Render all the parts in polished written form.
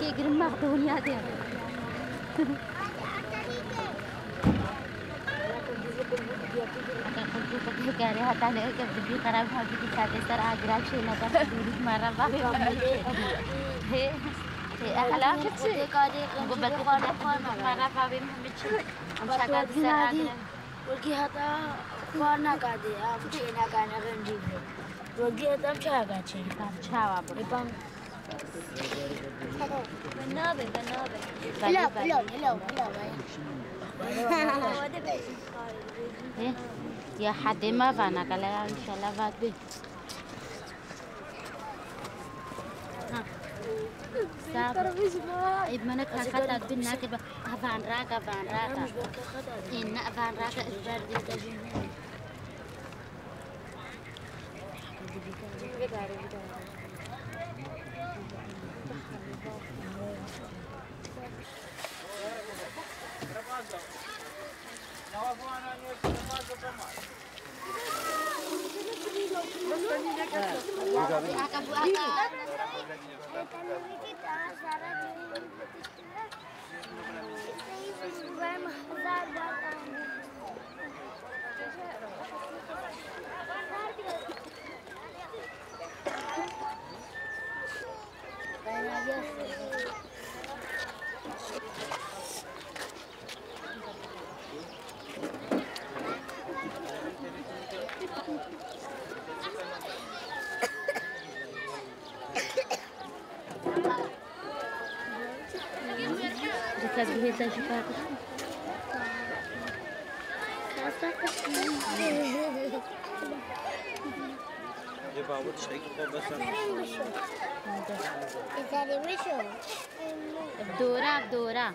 كي قرم ماخذون يا دير بنابه بنابه لا لا لا لا لا يا حد ما فانا قال ان شاء الله فات به ابنك خطا بنك فان راكا فان راكا ان فان راكا البرد تجنن الدورة بدورة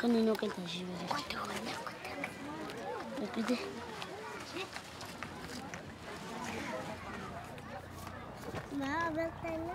كني نوكل تجيبه. كده. ما عملت انا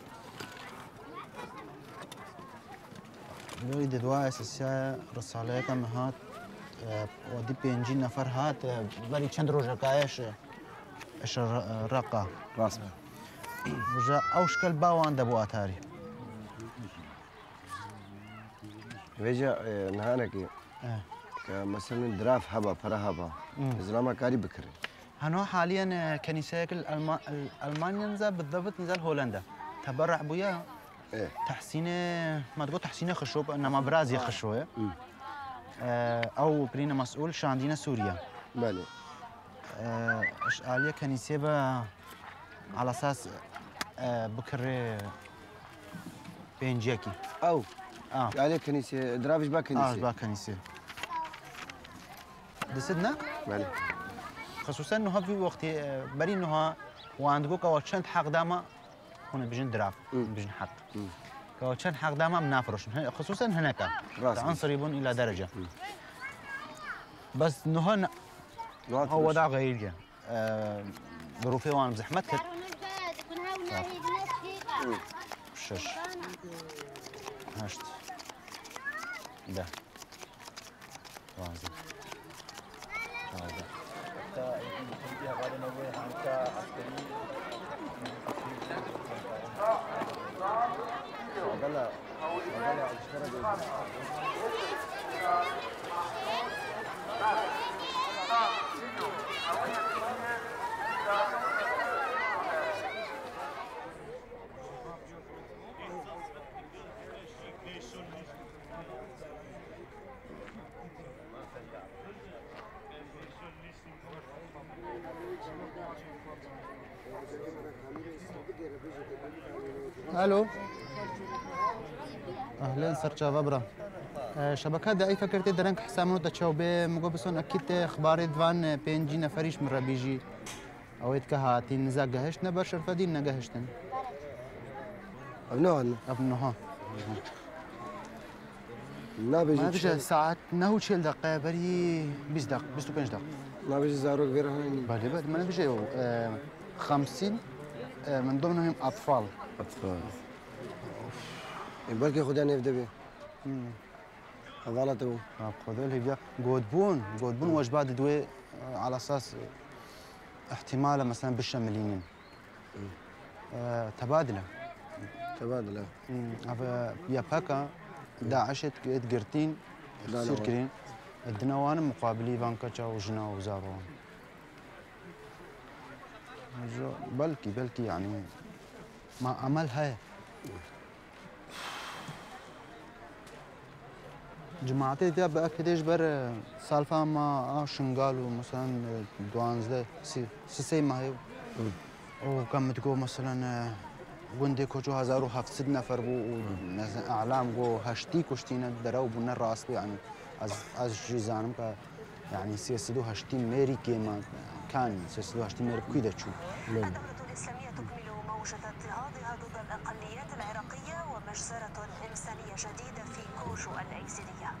بلي دوا اساسا رساله كم هات ودي بينجي نفر هات بلي چند روجا كايش اش رقه رسمه وجا او شكل باوان دبو اتاري وجا نهارك كمثلا دراف هبا فرهبا زلمه كاري بكري هنا حاليا كنيسه الالمانيا نزل بالضبط نزل هولندا تبرع بويا تحسين ما تقول تحسين خشوب انما برازيل خشوه او برينا مسؤول شاندينا سوريا بله اش عاليه كنيسه على اساس بكري بينجيكي او عاليه كنيسه درافش با كنيسه با كنيسه دستنا بله خصوصا انه في وقت بري انه وعندك وشنت حق داما هنا بجن دراف بجن حق وشنت حق داما منافرش خصوصا هناك عنصريون الى درجه بس نهن هو وضع غير ظروفي وانا بزحمتك شش هشت ده واحد الو اهلا سرچا وبرا شبكه داي فكرت درنك حسامو تشاوبه مغوبسون اكيد اخبار دوان بينجي نفريش مربيجي اويت كهاتي نزاغهش نبر شرفدين نغهشتن ابنوها لا بيجي ما فيش ساعات نهو 40 دقيقه بري 20 دقيقه 25 دقيقه لا بيجي زارو غير هاني بعد ما فيش 50 من ضمنهم اطفال اطفال بركي خداني في دبي غلطوا خذوا لي قودبون وجبات دوي على اساس احتمال مثلا بالشماليين تبادله يا باكا داعش تقرتين يصير كرين الدنوان مقابلي بانكا وجنا وزارون بلكي يعني ما عملها جماعتي دي بأكدش بر سالفة ما شنغالو مثلا دوانزده سي ما هي وكم تقول مثلا وندي كوجو 1700 نفر بو مثلا اعلام جو هاشتي كشتينا دراو بنا الراس يعني از جيزانم ك يعني سيسدو هاشتي ميري كيما كان سيسدو هاشتي ميري كيدا تشو اضطهادها ضد الاقليات العراقيه ومجزره انسانيه شديده في كوشو الايزيديه.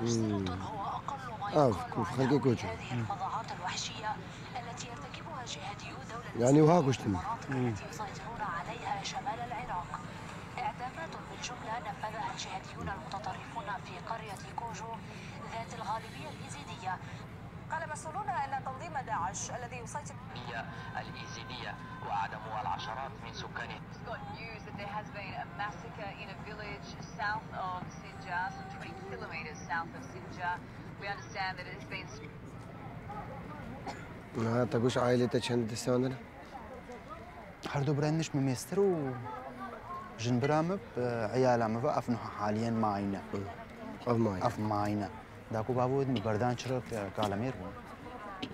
مجزره هو اقل ما يكون على هذه الفظاعات الوحشيه التي يرتكبها جهاديو دوله يعني التي يسيطرون عليها شمال العراق. اعدامات بالجمله نفذها الجهاديون المتطرفون في قريه كوشو ذات الغالبيه الايزيديه. قال مسؤولون أن تنظيم داعش الذي يسيطر الإيزيدية وعدمها العشرات من سكانه. ما تقولش عائلتها شن تستوعبنا؟ هردو برندش مميستر وجن برامب عيالها ما بقى أفنها حاليا معينا. أف معينا. داکو بابود میبردن چرا کالمیر بود؟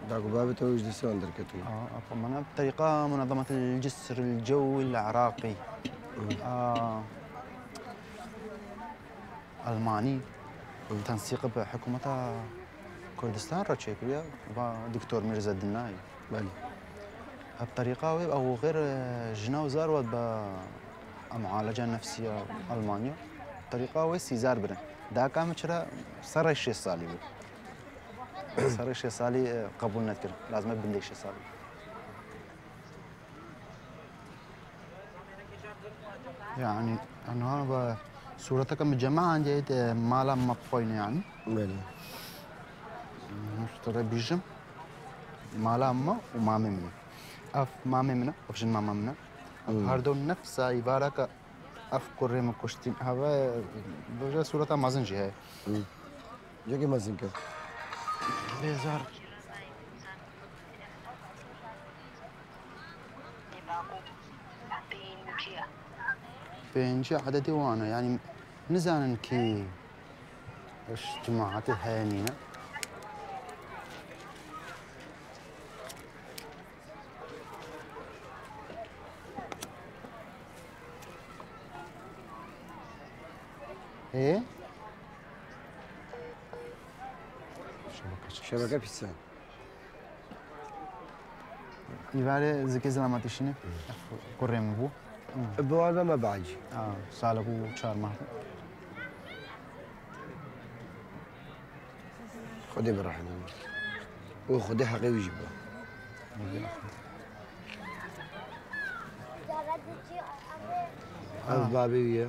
داکو بابود تو اجلسان درکتون. من بطريقة منظمة الجسر الجوي العراقي. ألماني. تنسيق بحكومة كردستان را تشيكريا ودكتور ميرزا الدناي. بله. بطريقة أو غير جناو زاروا بمعالجة نفسية ألمانيا. بطريقة ويسي زار برن. دا كام چرا سر 6 سالي بود سر 6 سالي قبول نكرد لازم بندي 6 سالي يعني انا صورتك مجمعه عندي مالا مبوين يعني بله مشتري بيجم مالا ما ومامي منه اف مامي منه وجن ماما منه هردو نفس عبارة أفكر ريم كشتين هوا بوجه صورتها مازن جهة. جاكي مازن كه. بزار. بينجي عددي وانا يعني نزان كي اجتماعات هانينا. ايه شبكة بيسان يبالي زكي زلاماتيشيني كوريم بو بوالبا ما بعجي سالكو شار مهر خدي بالرحمة وخدي حقي ويجيبها بابي وياه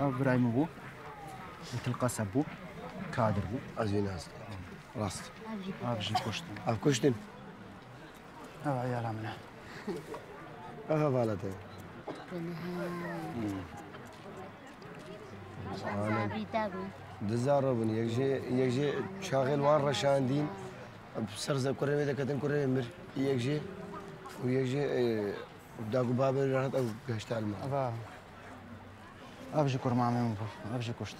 ابراهيم بو تلقى سبو كادر بو ازيناس راست ابجي كشتن اب كشتن اه يا لامنا اه بالاتي دزاربن يجي شاغل وان رشاندين بسرزه كوري دكتن كوري مر يجي ويجي داغو بابر راحت او كشتال ما أبجي كرمامي أبجي كشت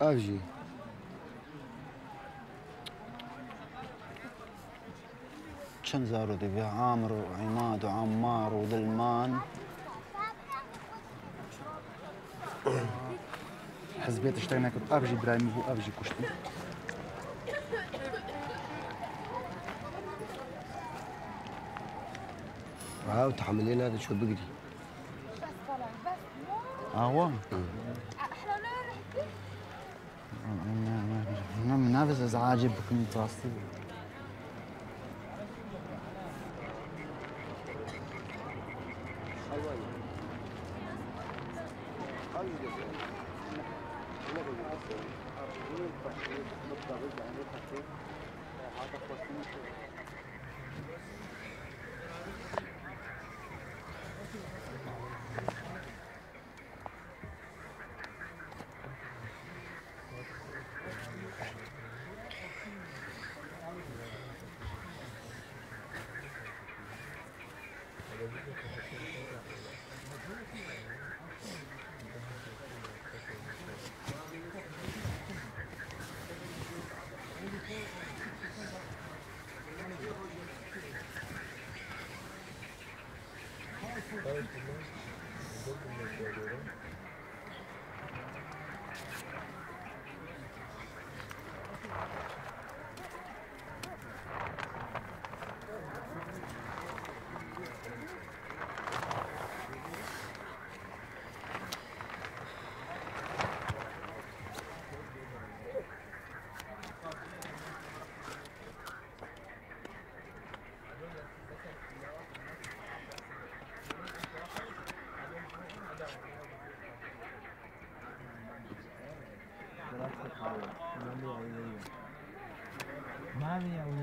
أبجي شن زارو دي بيها عامر وعماد وعمار وذلمان حزبيت اشتغلنا كنت أبجي برايمي وأبجي كشت هاو تحملين هذا شو بقري أهو أنا منافس أزعاجي بكم تراستي معانا يعني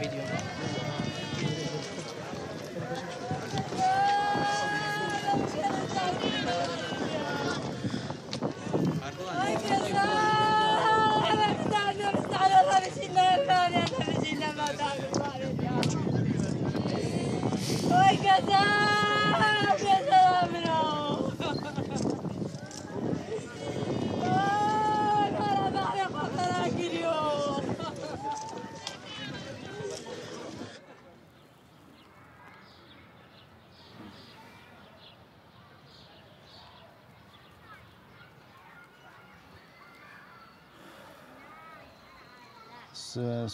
Video.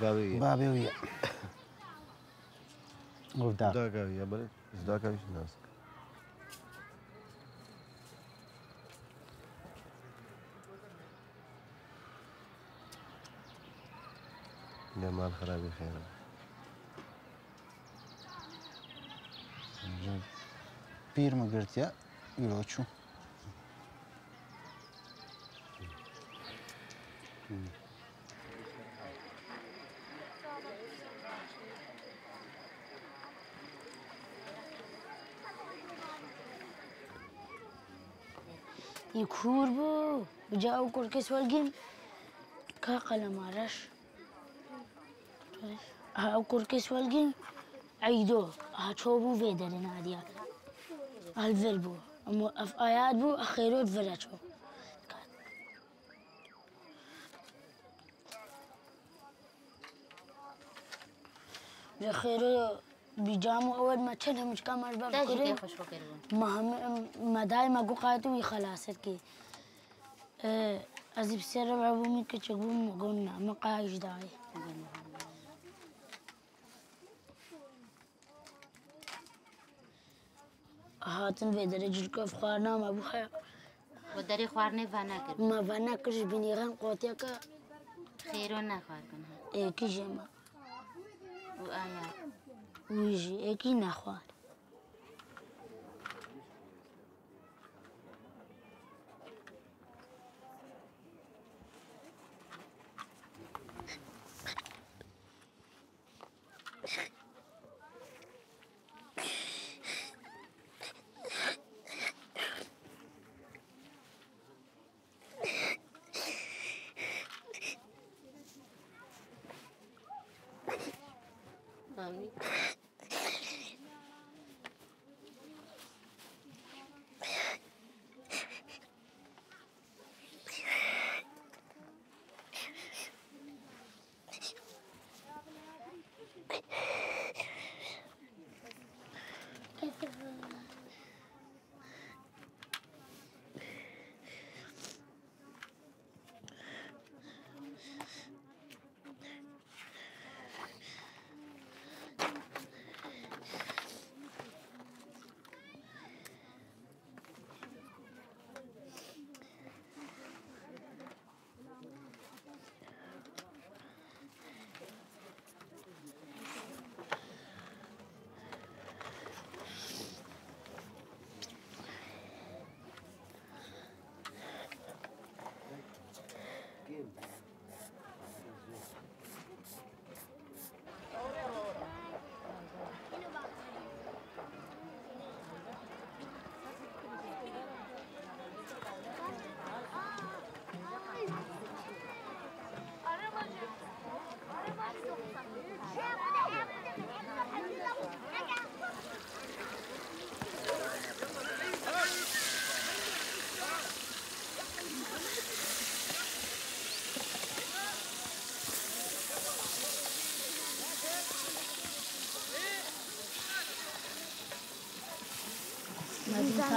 بابي بابي ودا داك يا بلد داك مش ناس لا مال خرابي خير بير ما قلت يا يلوتشو يكور بو بجاو كل كيس والجيم كاقلا مارش هاو كل كيس والجيم عيدو هاتشوبو فيدا لناديا هالفل بو اف آيات بو اخيرو فلاتشو بخيرو بيجامو أول ما تشنها مش كامل بابكرين ما دايما قوقاتي ويخلاصت كي أزيب سير ربعبو منك تشقبون مقونا مقايش داي هاتن بيدري جلكو فخارنا ما بوحي ودري خوارني فاناكر ما فاناكرش بنيغان قوتيكا خيرون نخواركنها ايه كي جيما وآيات ويجي اكي نخوار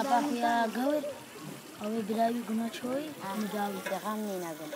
صباح يا قول أو بلاوي قناة شوي مداوي تغني نقول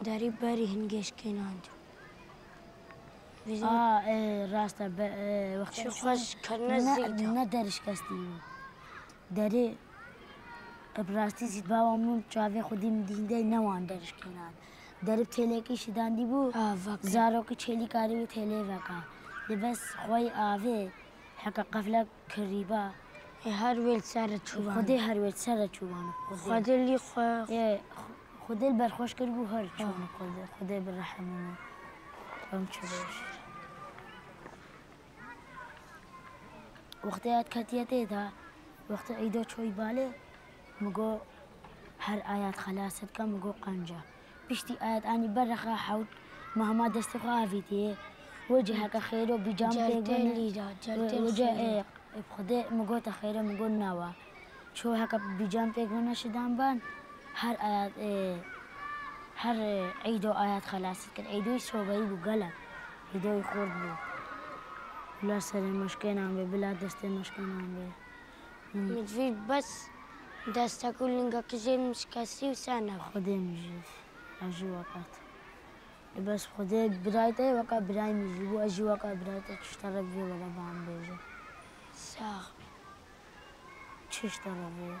داري باري هنجيش كيناندو. راستا وقت شوفش كنا زيد. ندارش كاستيو. داري براستي زيد باومون تشافي خديم دين داي نوان دارش كينان. داري بتهلكي شدان دي بو. زارو كتشيلي كاري بتهلي وكا. لبس خوي آفي حق قفلة كريبا. هر ويل سارة شوبان. خدي هر ويل سارة شوبان. خدي اللي خدي البرخوش كربو هرشون خدي بالرحمة أمشي بوش وقتها كتيتي ده وقت عيدو شوي بالي مجو هر آيات خلاصت كم مجو قنجة بشتى آيات أني برخا حاول مهما دستقى فيتي وجهك خيره بجام بيجون وجه بخدي مجو تخيره مجو نوا شو هك بجام بيجون شدام بان هر آيات هر عيدو آيات خلاص كده عيدو يسوي بقلب عيدو يخرب لا سر المشكلة عم ببلا دست المشكلة عم بي بس دست أقول إنك كزين مش كسي وسنة خدي مجيب أجي وقت بس خدي برايته وقت براي مجيب وأجي وقت برايته تشترك فيه ولا بعم بيجي صح تشترك فيه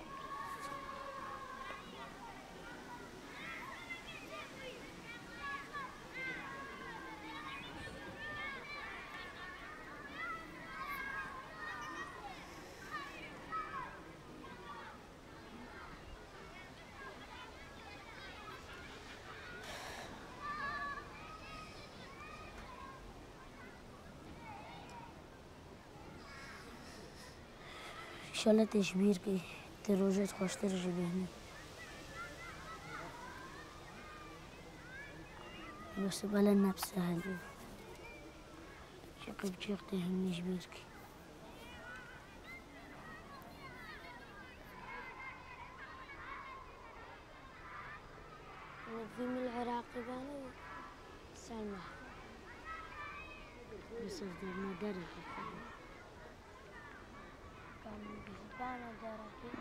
إن شاء الله تشبير كي تروجت خوش ترجي بهني بس بلا نفس هذي شكل بشيخته هني شبيركي نظيم العراقي بالي سلمى بس ما داري أنا جارتي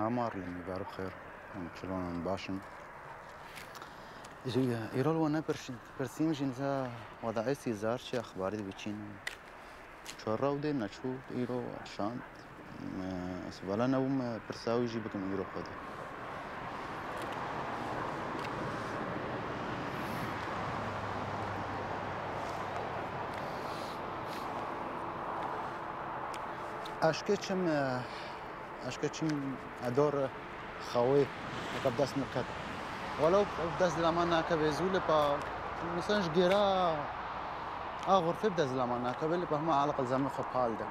عمر لمی بار خیر انشالله باشیم. جی ایرال و نبرش پرسیم جنزا وضعی سیزار چه اخباری بیچین چراوده نشود ایرو شان سوالا نوم پرسایی جی بکن ایرو خدا. اشکیم ادار خواه کب دست نکرد. ولو دست زمان نکبه زول پا می‌سنج گیرا آخر فیب دست زمان نکبه لی پا همه علاقه زمان خوب حال ده.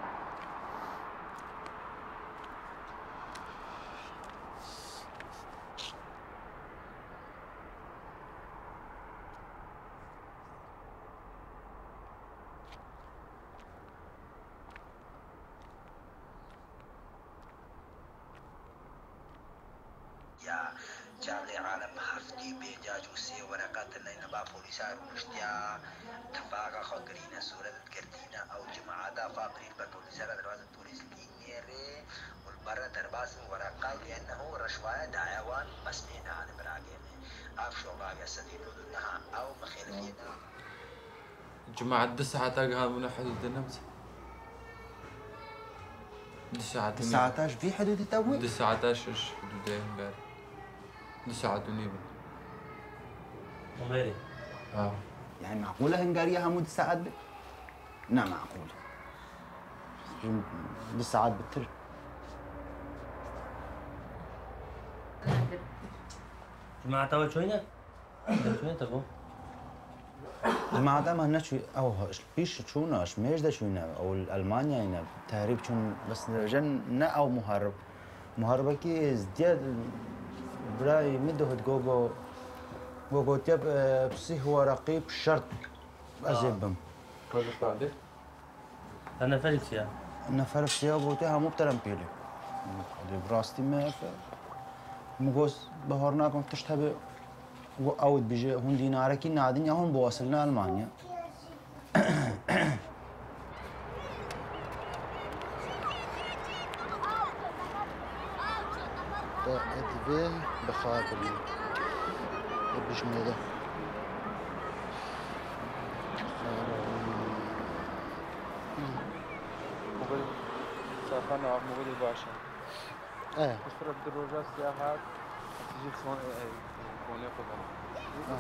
جماعة الدسعة تلقاها من حدود النمسا. دسعة في حدود التمويل؟ دسعة حدودين باري. دسعة ونيبة. هنغاريا؟ اه. يعني معقولة هنغاريا هم دسعة بك؟ نعم معقولة. دسعة بالتر. جماعة تاول شوينة؟ شوينة تبو؟ المعدة ما نشوي أو فيش شونا مش ده شونا أو ألمانيا هنا تهرب شون بس جن نا أو مهرب كي ازدياد براي مده تجوجو جوجو تياب بسي هو رقيب شرط أجيبهم. كل بعده أنا فلت يا وقتها مو بترمبيلي براستي ما مجوز بهرناكم تشتبه وأود بيجي هون دينارا كي نادين يا هون بوصلنا ألمانيا. تأتي بخاطر بيش ميدا. مقول سافرنا على مقول الباشا. إيه. أشرب دروجات سياحات تجيب صون كونه فضلا.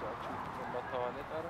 جاتشون بطالة ترى.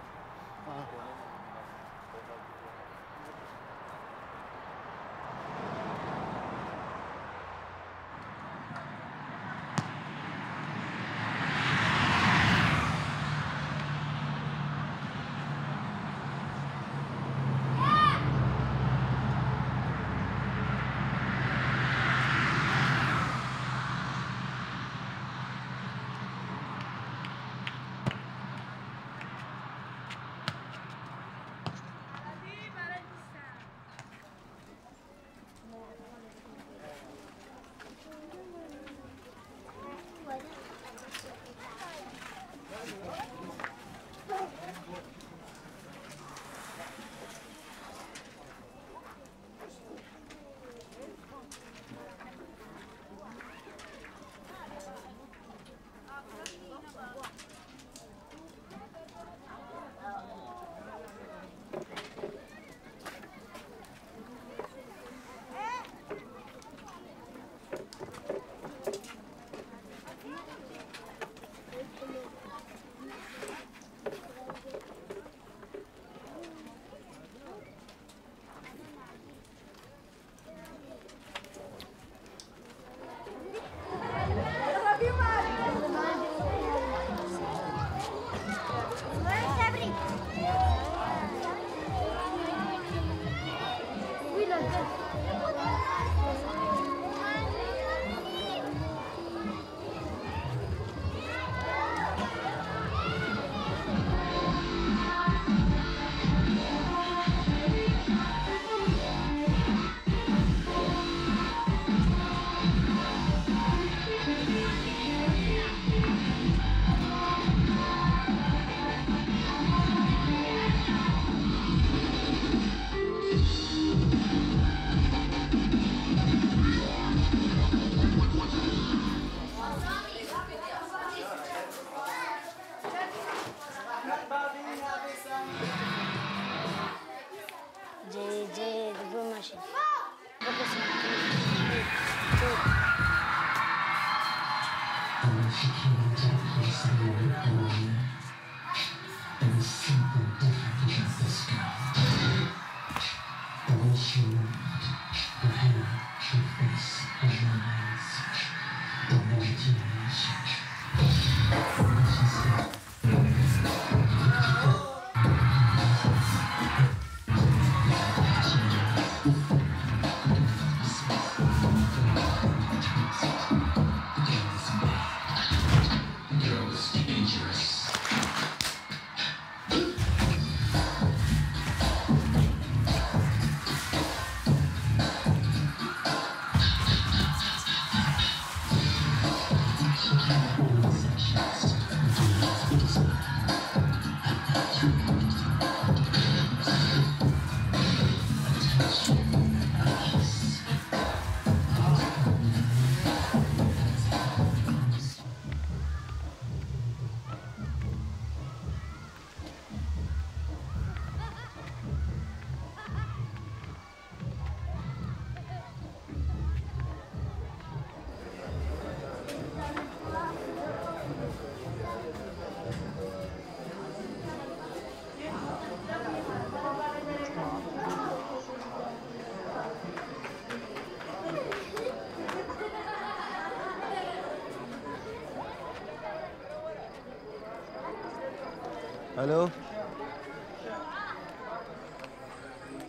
الو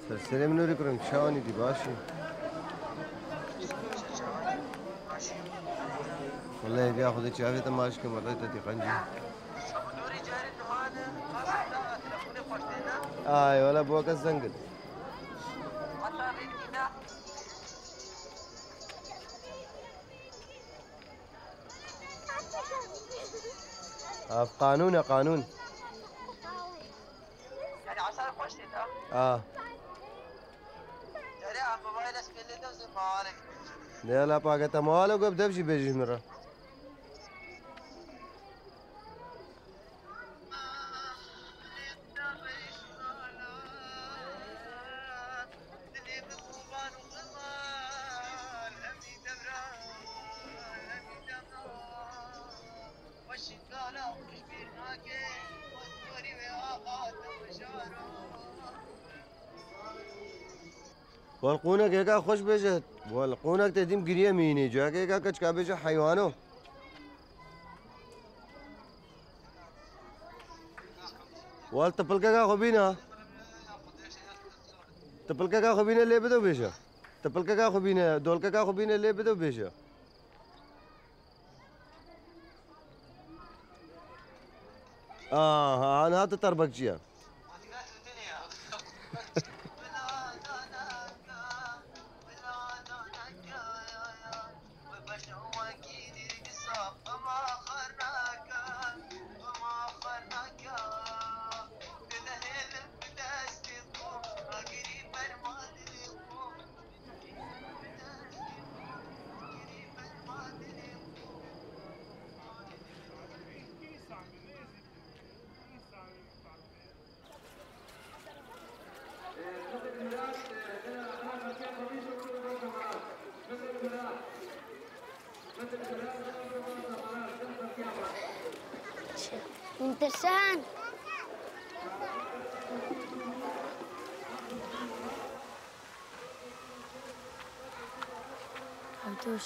سلسله منوري كرم شاني دي باشي والله بياخذ تشافي تماش كم والله تدي قنجي منوري جاري تمام خلاص تلفوني قشتنا اي ولا بوك الزنقل والله كده اب قانون يا قانون لا لا باقي تماله قبل دبشي بيجي مرة والقونك هيك خوش بيجت والقونك تديم قريه ميني جاك هيك كشكا بيجي حيوانو والتبلكا خوبينا تبلكا خوبينا اللي بدو بيجا تبلكا خوبينا دولكا خوبينا اللي بدو بيجا انا تطربك جيا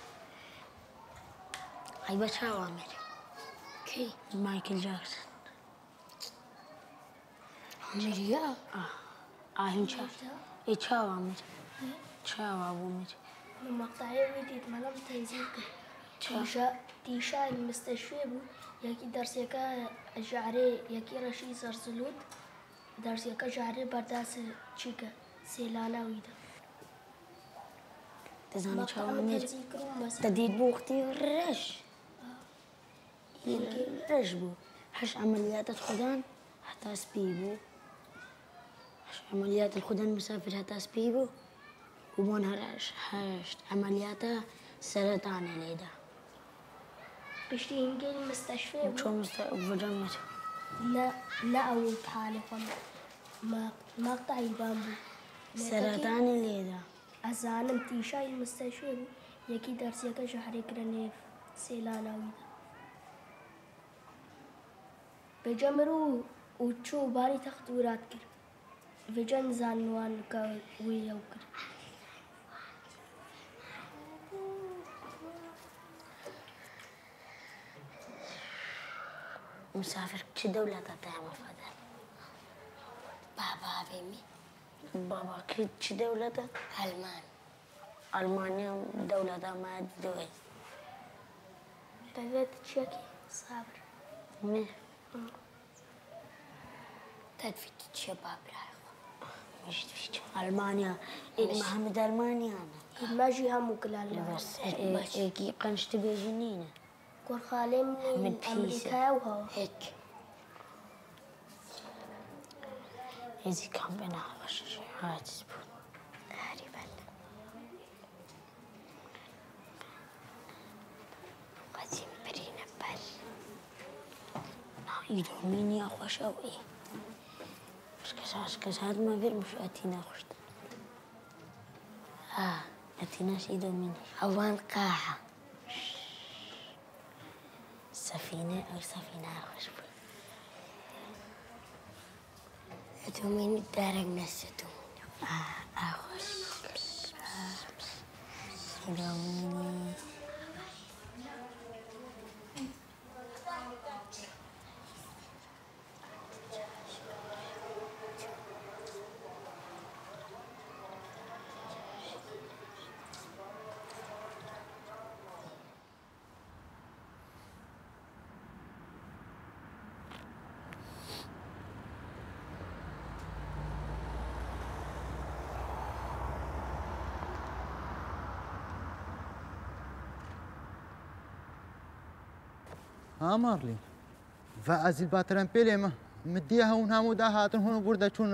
عيبة شاوامر كي مايكل جاكسون مريا آهن شاف إيه شاف عمري شاف أبو ميت المقطعية ويديت ملام تيزيكه تيشا المستشفى بو ياكي درسيكا جعري ياكي رشيد زرزلود درسيكا جعري برداس شيكا سيلالا ويدا تزاني شاف عمري تديد بو أختي رش رش بو حش عمليات خدان حتى سبيبو عمليات الخدان مسافر هتا سبيبو ومون هراش هشت عملياته سرطان اليدا بشتي ينجي المستشفى وشو مستشفى لا لا أول حالة ما قطع يبامبو سرطان اليدا أزعلم تيشاي المستشفى يكي درسيكا شحري كرنيف سيلالا ويدا بجمرو وشو باري تاخد ورات كر فيجان زانوان كا ويا وكر مسافر كش دولة تاعي مفادر بابا فيمي بابا كش دولة ألمان ألمانيا دولة ما دوي تبعت تشيكي صابر مي تدفيت الشباب رايقة مش تفيت ألمانيا محمد ألمانيا أنا ما جي هم وكلالي بس إيكي قنش تبي جنينة قول خالي من أمريكا وهو هيك إذا كان بنا عشر هاد سبون هاربا قديم برينا بل نا يدومين يا خوش أو إيه عشان هاد ما غير مش أتينا خشت أتينا شيدو مني أوان قاعة سفينة أو سفينة خشبي أتومين الدارج نسيتو أخش شيدو مني مارلي فازل باترن بيلم مديها ونهمودا هاتن هون بردشون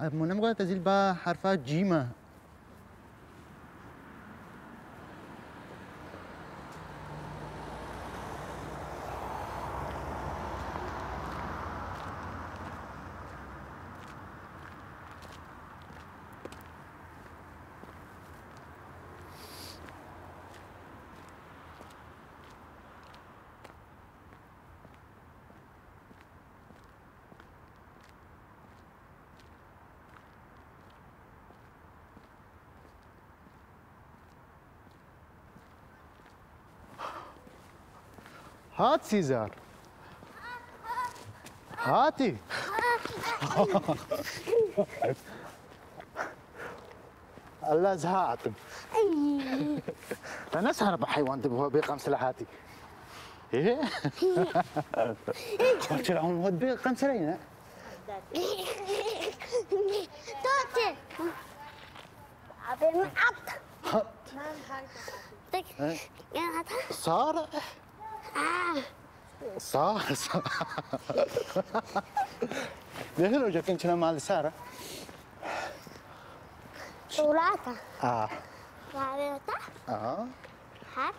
منم قالت ازل با حرف جيمه هات سيزار، هاتي. الله زهقتم. أنا سهرب حيوان تبغى بيقام سلاحاتي. إيه؟ قلت لهم ود بيقام سلاحنا. توتي. أبي معط. صار. صار. ليه لو جاكين كنا مال سارة؟ ثلاثة. ثلاثة. حد.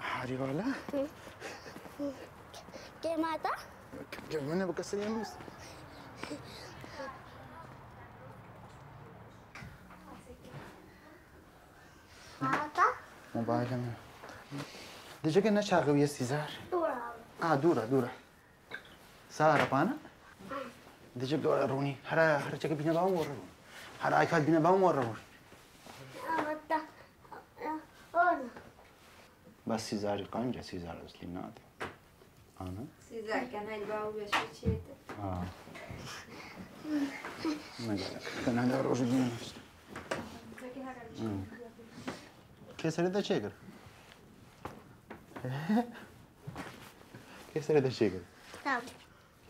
حد ولا؟ كم هذا؟ كم مني بكسر يمس؟ هذا؟ ما بعرفنا. ديجا كنا شاغب يا سيزار. دورة. دورة دورة. سارة بانا؟ ديجا بدو روني. هلا خرجت بينا باهم وروني. هلا أيكاد بينا باهم وروني. بس سيزار كان جا سيزار أصلي نادي. أنا؟ سيزار كان هالباو بيشوفيته. ما جا. كان هذا روج بينا. كيف هذا شجر؟ كيف هذا الشجر؟ سام.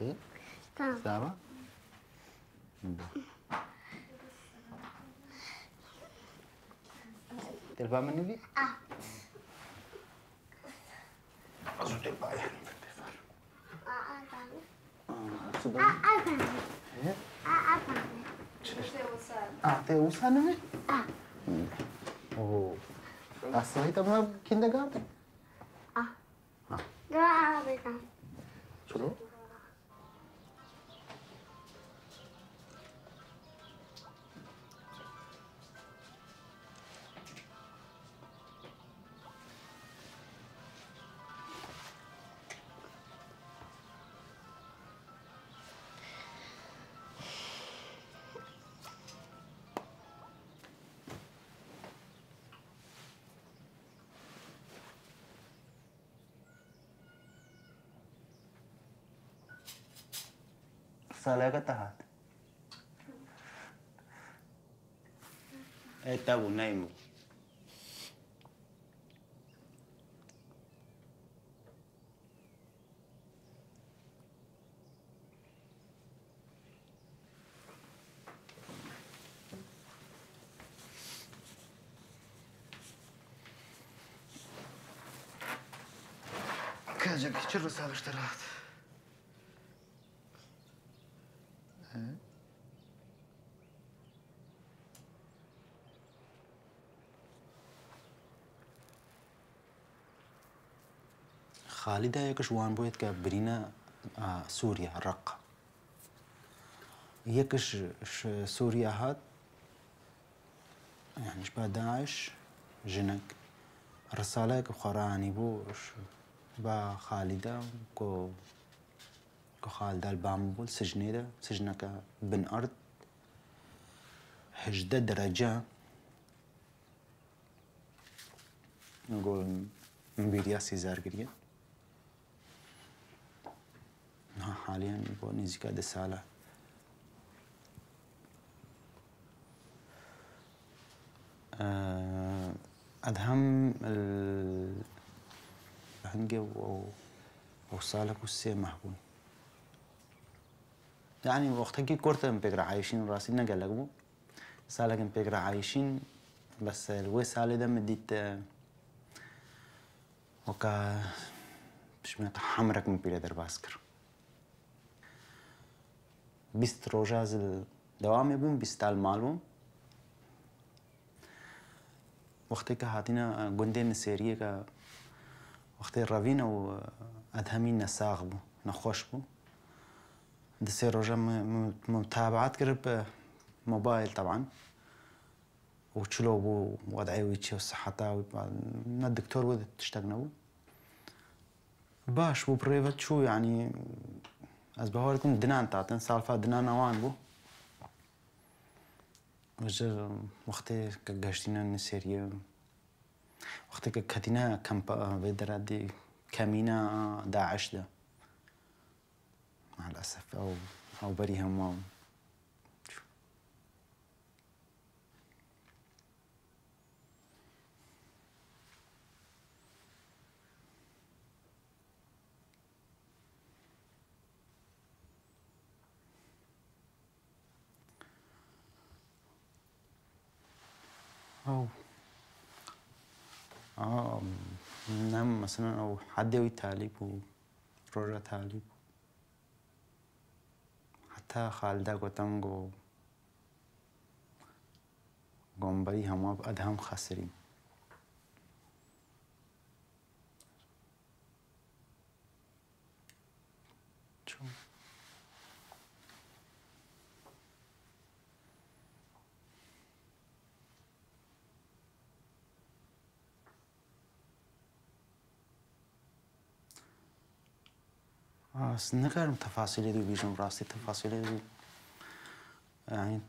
إيه؟ سام. سام؟ تلفا مني بي؟ أصوت تلفا يعني بالتفار. أفهم. أفهم. إيه؟ أفهم. توصل. توصل مني؟ أوه. أصلي تبغى كيندغارتن؟ Grazie. Solo? سالك تهات. إيه تابو نايمو. كذا كتير رسالة اشتريت. خالدة يكش وان بويت كبرينا سوريا الرقة يكش سوريا هاد يعني شبه داعش جنك رسالة كخراني بوش با خالدة كو خالدة البامبول سجنة سجنك بن أرض 18 درجة نقول مبيريا سيزار قرية حاليا يقول نزيك هذا السالة أدهم الهنجة وصالك والسير محبون يعني وقتها كي كورتا مبيقرا عايشين راسينا قال لك سالك مبيقرا عايشين بس الوي سالي ده مديت وكا بشمية حمرك مبيلا درباسكر بيست روجاز الدوام يبون بيست المالهم وقتها كهاتينا قندين السيرية كا وقتها رافينا وأدهمينا ساغبو نخوشبو دسير روجا متابعات قرب موبايل طبعا وتشلوبو وضعي ويتشي والصحة من الدكتور وذا تشتغنو باش بو بريفت شو يعني أزبهور يكون دنان تعطين سالفة دنان أوان بو وجر وقتي كجاشتنا من سيريا وقتي ككتنا كمبا بدرادي كمينا داعش ده مع الأسف أو بريها ما نعم مثلا او حدوي تعليب و رورا تعليب حتى خالدا قطنغو غنبري هما بأدهم خاسرين نگرم تفاصیلی دو بیشم راستی تفاصیلی دو يعني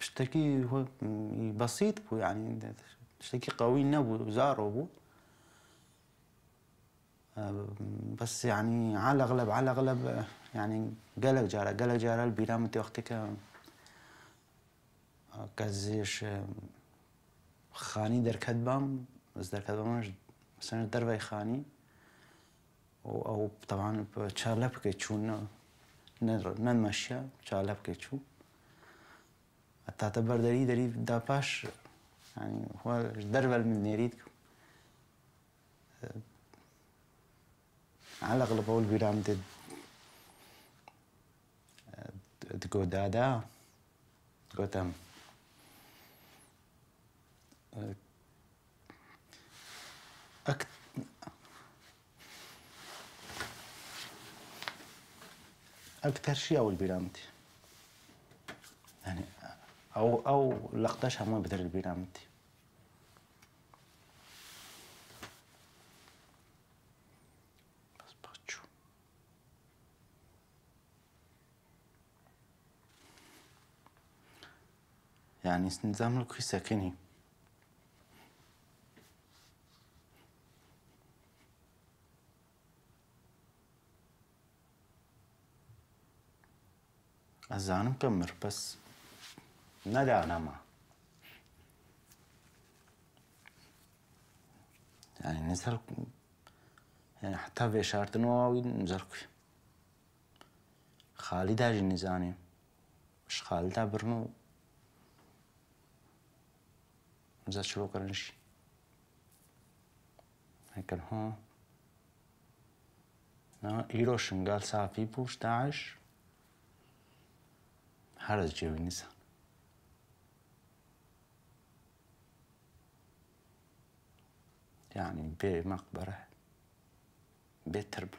اشتكي هو بسيط بو يعني اشتكي قوي نبو زارو بو بس يعني على الاغلب يعني قلق جارة البيرام وقتك كزيش خاني دركدبام بس دركدبام مثلا دروي خاني أو طبعاً بشارلاب كيتشون نمشي بشارلاب كيتشو تعتبر دري داباش يعني هو دربل من نريد على أغلب أول بيرام تقول دادا قوتم أكثر شيء أول بيرامتي يعني أو لقطاشها ما بدر البيرامتي بس باتشو يعني نظام لكي ساكني أزعل مكمر بس ندعنا معه يعني نزل يعني حتى في إشارة نواوي نزل خالد هاجي نزاني مش خالد برنو نزل شلو كرنشي لكن هو نا إيروشن قال صافي بوش داعش هذا جيب النساء يعني بمقبرة بتربة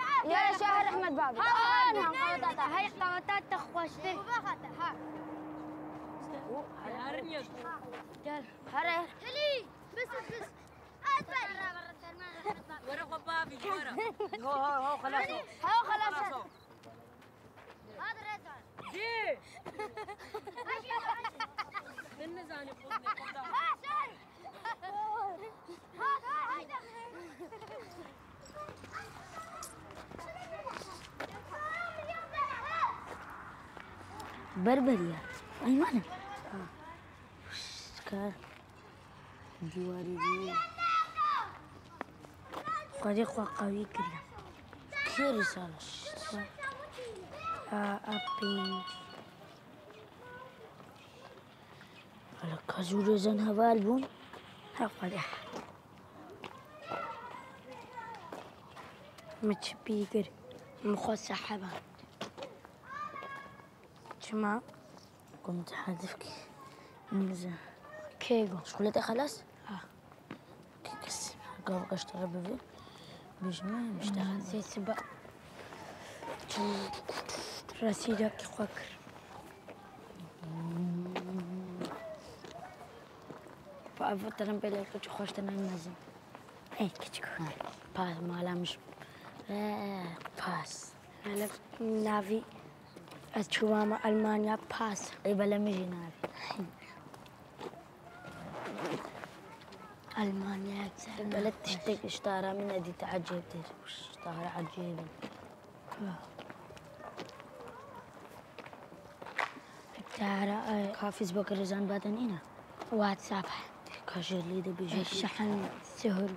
يلا شهر أحمد بابي أنا قوتها هي قوتها تخوشتي هلا هلا هلا هلا بس ورا غبا في جوارا هو هو هو خلاص هو خلاص هذا رزان دي من زاني فوق ها سوري ها هيدا بربرية ايوانا كار جواري فريق قوي كده كثير رسالة أبين على كازور زنها بالبوم هقعد متشبيكر مخصص حبات جماعة قمت حذفك نزه كيغو شغلتي خلاص كيكس قاعد اشتغل بيه بجمال اشتغل زي سبق رصيدك يفكر فأفترن بلاك تخوش تنمزم اي كتكو باس مالامش باس على نافي أتشوام ألمانيا باس اي بلا مجي نافي ألمانيا أكثر بلد تشتك اشتهرها من أدي تعجب اشتهر عجيبا تعرف كافيز بكر زان باتن هنا واتساب كاشر لي ده بيجي شحن سهر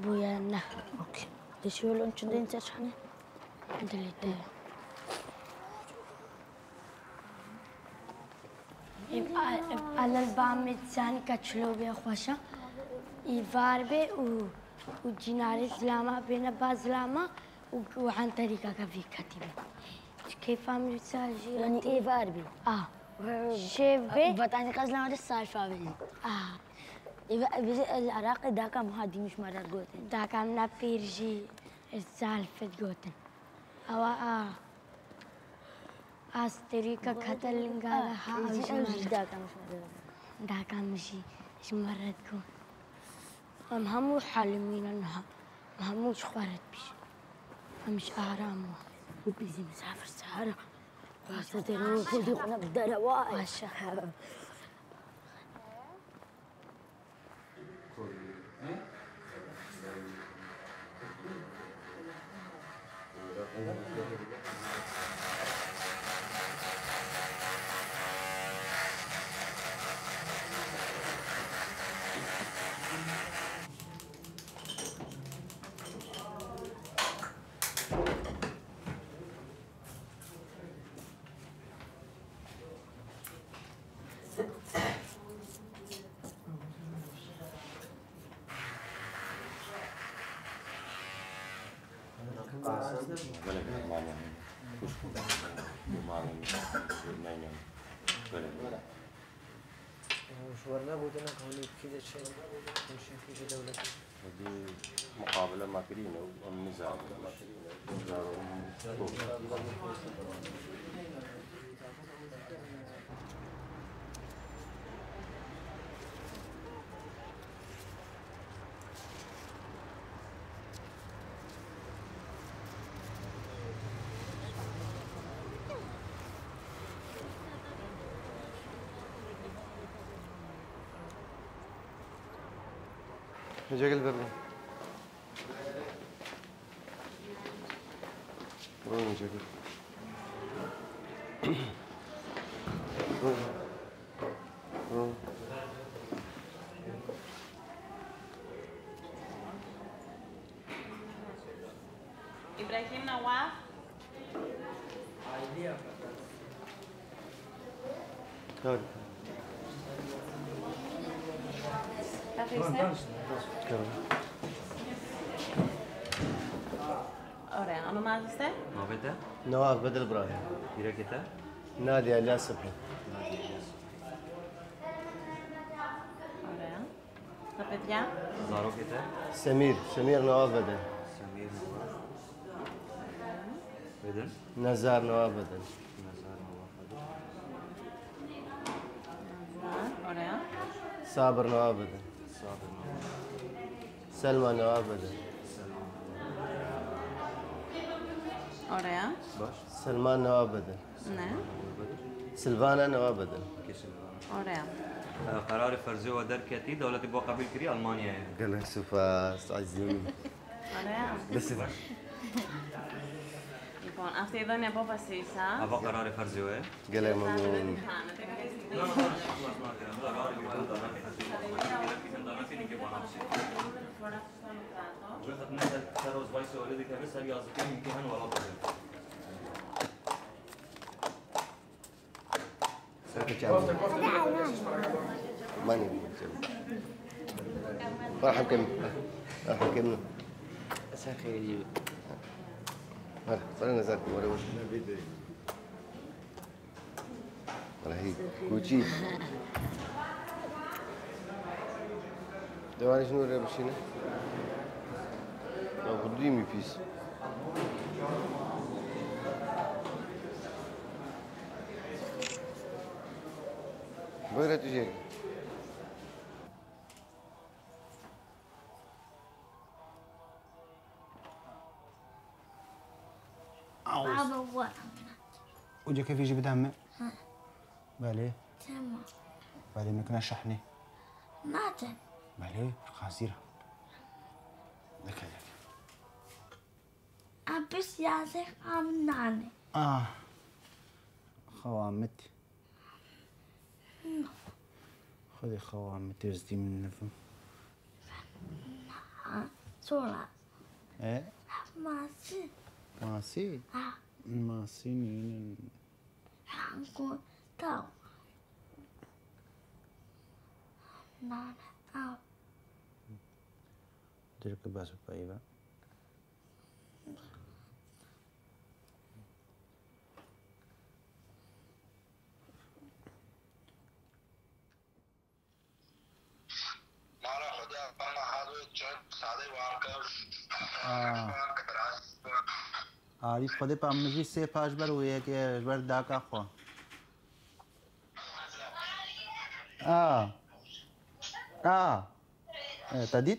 بويا نه اوكي تشوف لون شندين تشحنه انت اللي ده على البام زان كاتشلو بيا خوشا يفاربي وجنار اسلاما بين بازلاما وعن طريقه كافي كاتبه كيف عم تساجل؟ يعني ايه باربي؟ شايف بيه؟ بطاني قزلة ما تسالفة بيه العراقي داكا مهادي مش مرة قوتن داكا منا بيرجي السالفة قوتن او استريكا قتل قالها مش مرة داكا مش مرة داكا مش مرة قوتن مهمو حالمين انها مهموش خوارت بيش مش اهراموها وبيزي مسافر سهرة وسترون وفضيقنا بالدروائي عشا مقابلة ما كرينا والنزاع جاك البرلين وين جاك إبراهيم نواف تعال أوري أنا ما أستطيع. ما بدأ؟ نواف بدل إبراهيم. يراكيتا؟ نادي على الصبح. أوري أنا بديا. زاروكيتا؟ سمير نواف بدل. سمير نواف. بدل؟ نزار نواف بدل. نزار نواف بدل. أوري أنا. صابر نواف بدل. صابر نواف. سلمان أبدا. أوريا. باش. سلمان أبدا. نعم. سلفانا أبدا. أوريا. قرار فرضي ودركتي دولة تبغى قبل كري ألمانيا. قلنا سوف استعزوني. أوريا. بس. Λοιπόν, αυτή εδώ είναι η απόφασή σας. Από καράρι φαρζιουέ. Γκέλεμα μου. هلا صرنا زادكم ولا وش؟ رهيب كوتشي دواري شنو ولا بشينا؟ قديمي فيس وين تجي؟ وجا كيف يجي بدمه؟ ها بالي؟ تمام بالي ما كنا شحنه؟ ناتن بالي خاسيرة لك لك أبس ياسر عم ناني خوامتي خذي خوامتي رزدي من نفهم صورة ايه؟ ماسي ماسي؟ ماسينين هنقول تاو نانا تاو درك باسو بايبا مارا خدا بانا حاضر جن ساده واركر آری خودی پاموزی سه پاش بر ویه که بر داکا خو. تادیت؟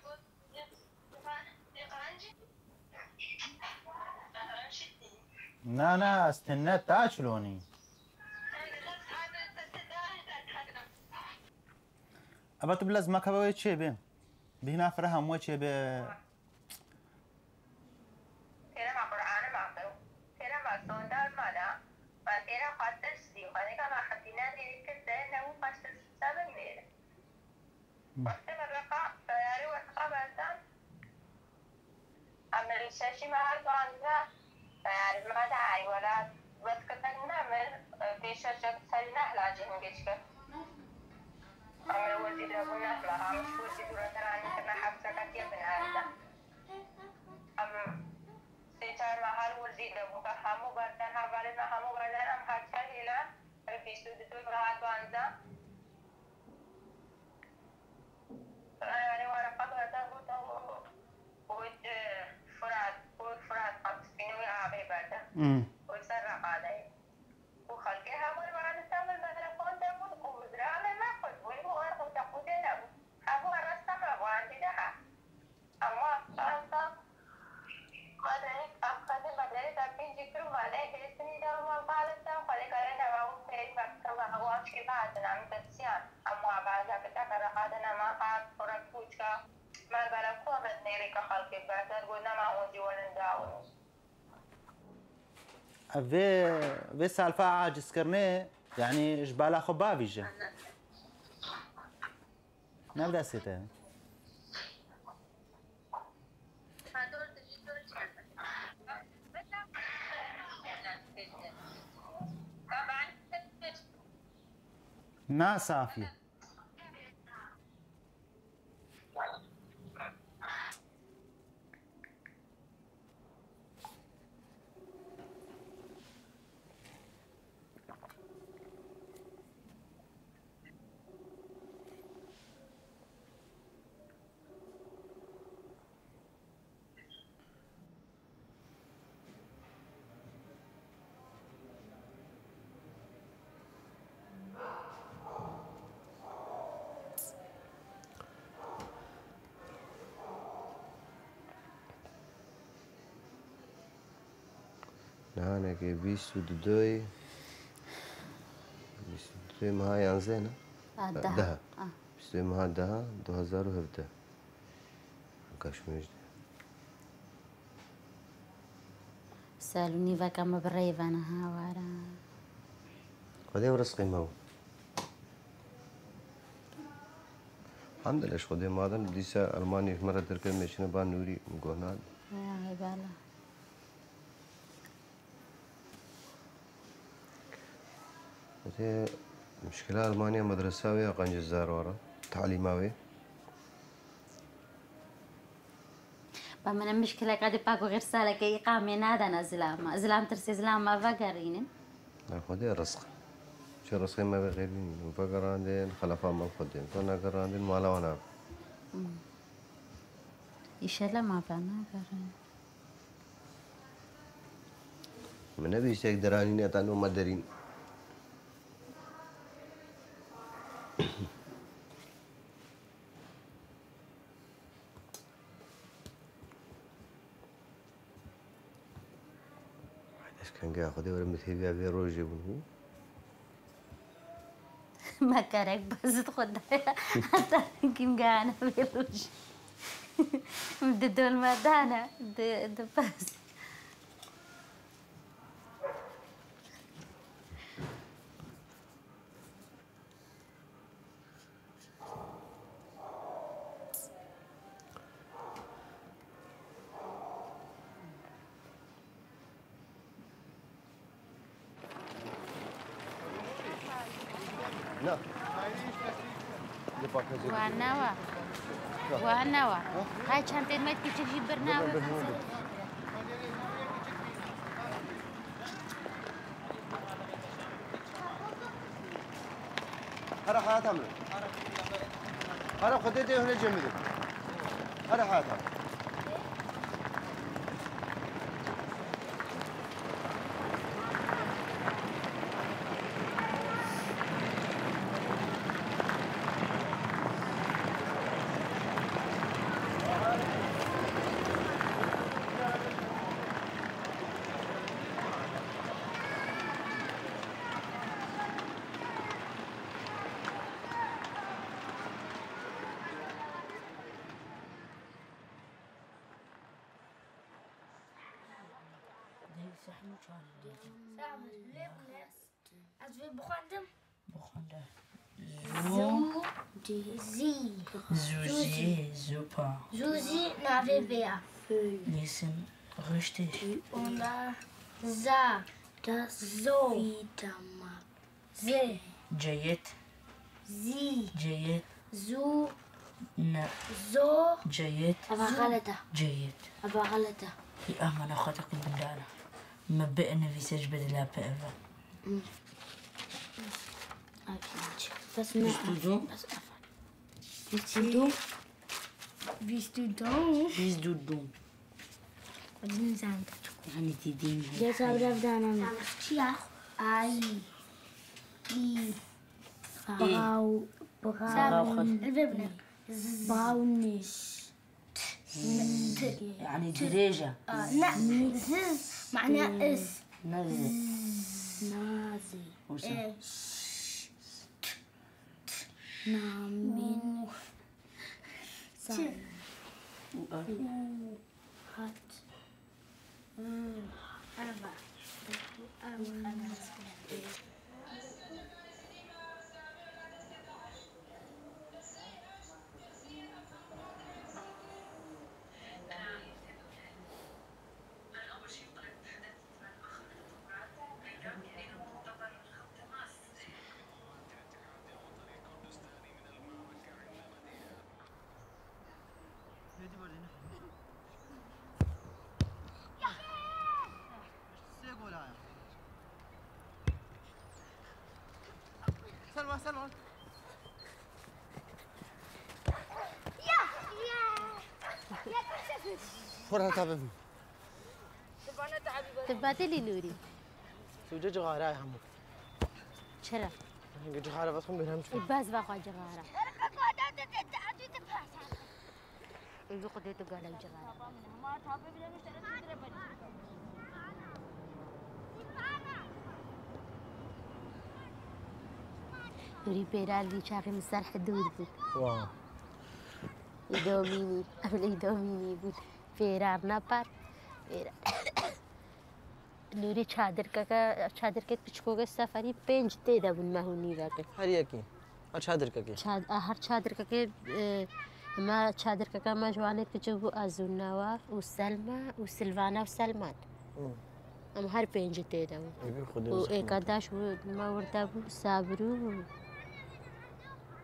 نا استنات تاكلوني أبا تبلز ما كبوي تشيبي بهنا فرها مو تشيبي وقتی مرقع سیاری وقتا بردم امر ششی مهر دوانده سیاری مهده ایوالات بس کتن نمر بیش جد سری نهلا جهن گیش کرد امر وزید ابو نهلا امش وزید برادرانی کرنا حفظه کتیه بن آرده امر سیچار مهر وزید ابو که همو بردن هوالی ما همو بردن هم حجر هیلا بیشتو دیتوی براد دوانده ويسرق علي وخلقي هامر معنا سامر بدرا كنت أقول ومدرامي ما قلت ويبو أرقو تقودي لابو أبو أرستم أبو عندي دها أما أنت مدريك أخذ مدريك أبين جكرو ماليك لسني دارو مالبالسا وخلق أرنا وهو سيد مكتبا هو أشكي بعدنا عم تبسيان أما أبازا كتاكرا قادنا ما قاد فرق فوشكا مالبالا قومت نيريك خلقي بعدنا قلنا ما أوجي ولنداوني في سالفة عاجز كرني يعني جبالها خبا بيجي نبدأ سيتها ما صافي Članek je 22. maha je anzena? Daha. 22. maha daha, 2017. Kašmežde. سالوني فاكا ما بالريف انا ها وارا خديم رزقي مو الحمد لله خديم هذا بدي سا الماني مرة تركب ماشينا با نوري مقوناد يا عبالة هذه مشكلة المانيا مدرساوي قنج الزارورة تعليماوي من المشكلة قاعد باكو غير سالك إقامة نادنا زلامة زلام ترسي زلامة فقرين خدي الرزق شو رزقي ما بغيرين فقراندين خلفاء ما خدين كنا قراندين ما لونا إشلا ما بنا قرين من أبي شيء دراني نتانو ما درين كان خدي ولا مثيبيا في روجي بنو ما كارك بس تخد حتى كيم قاعنا في روجي بدي دول ما دانا د بس هاي شنطة ما تكشف في برنامج. هذا حاتم. هذا خديته هنا جميل. هذا حاتم. Zuzi, super. Zuzi n'avait pas. Nissen, richtig. Und Za, das So, Vitama, Ze, Jayet, Zi, Jayet, Zu, Na, Zo, Jayet, Avaralata, Jayet, Avaralata. يا أمانة أخواتك بالدارة مبئنا في سجبة لا بأفا. بس نحن بس بيستودون بيستودون بيستودون بدنا زانتك أنا تدين يا سابرة بدنا نشيا أي بي براو براو براونيش يعني دريجة لا معناه إس نازي إيش نامين سان هات أربعة سلمان يا كشفت فرحة تعبني تبعنا تعبي تبعتي لي نوري سوجا جغارة همك شرف جغارة بس خلينا نمشي الباس باخو جغارة اللي قديتو قالوا جغارة يريبيرال لي شاغي من سرح دودي واه يدوميني قبل يدوميني يقول فيرار نابار نوري شادر كاكا شادر كاك بتشكوغا السفري بينج تيدا بن ما هوني باكي هرياكي شادر كاكي شاد هر شادر كاكي ما شادر كاكا ما جوانك تجوبو ازون نواف وسلمى وسلفانا وسلمان ام هر بينج تيدا وإيكاداش ما وردابو صابرو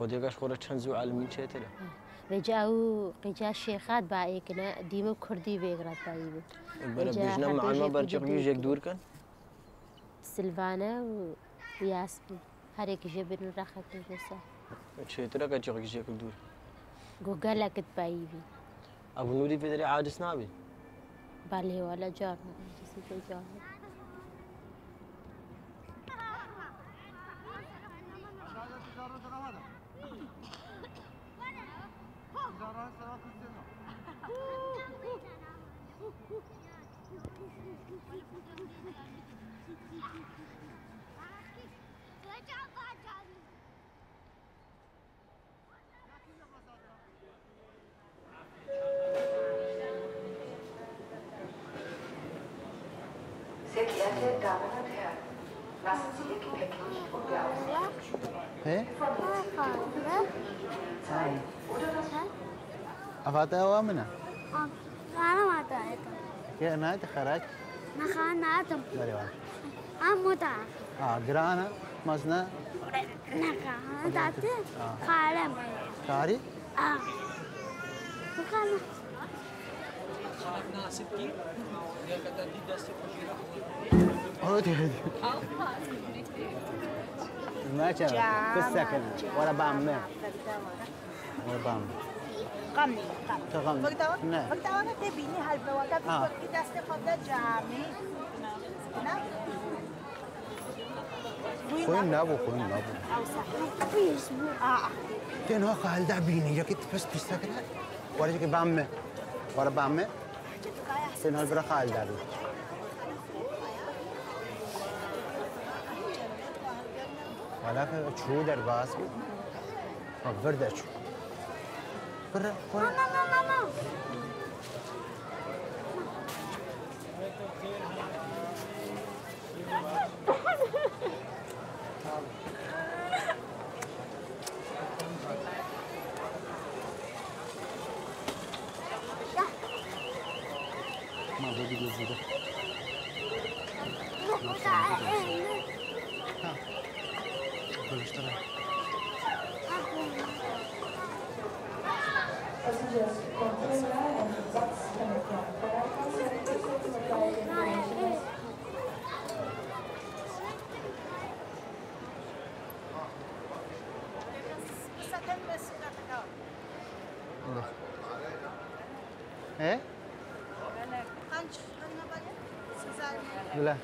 خدي كاش خرج تنزو علمين شتر رجعوا قجا الشيخات بايكنا ديما كردي بيقرا طيب بجنا مع ما برجع يجيك دور كان سلفانا وياسمين هريك جبن رخك النساء شيترك اجيك جيك دور جوجل لك تبايبي ابو نوري في دري عاجز نابي بالي ولا جار جسيت جار أفاتا وامنا؟ أنا ما تعرف. يا نادي خرج؟ نخان نادم. بريوان. أم متع. جرانا مزنا. نخان تعرف؟ خالم. تعرف؟ مكانه. أودي. ما شاء الله. بالسكن ولا بامن. ولا بامن. قمني قمني وقت أنا تبيني هالبوابة بس دست فضة جامي خوين نابو تنها قال ده بيني يكت بس بيستكن ولا جك بامه ولا بامه تنها البرا قال ده ولا كده شو در باس فبر ده شو برا برا ماما ما بدي جزيرة ايه؟ لا لا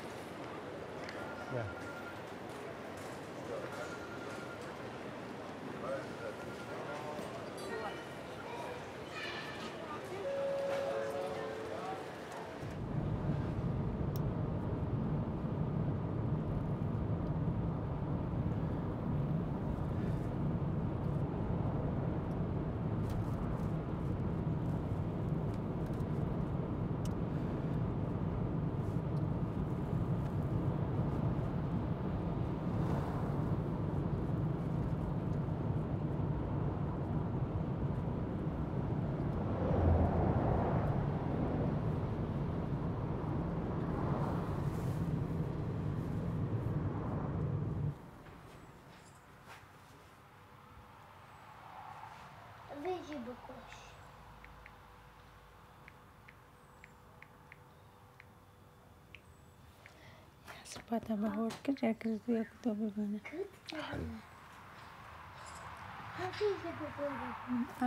سپاتا بهور کجا کردی اکتبر بنا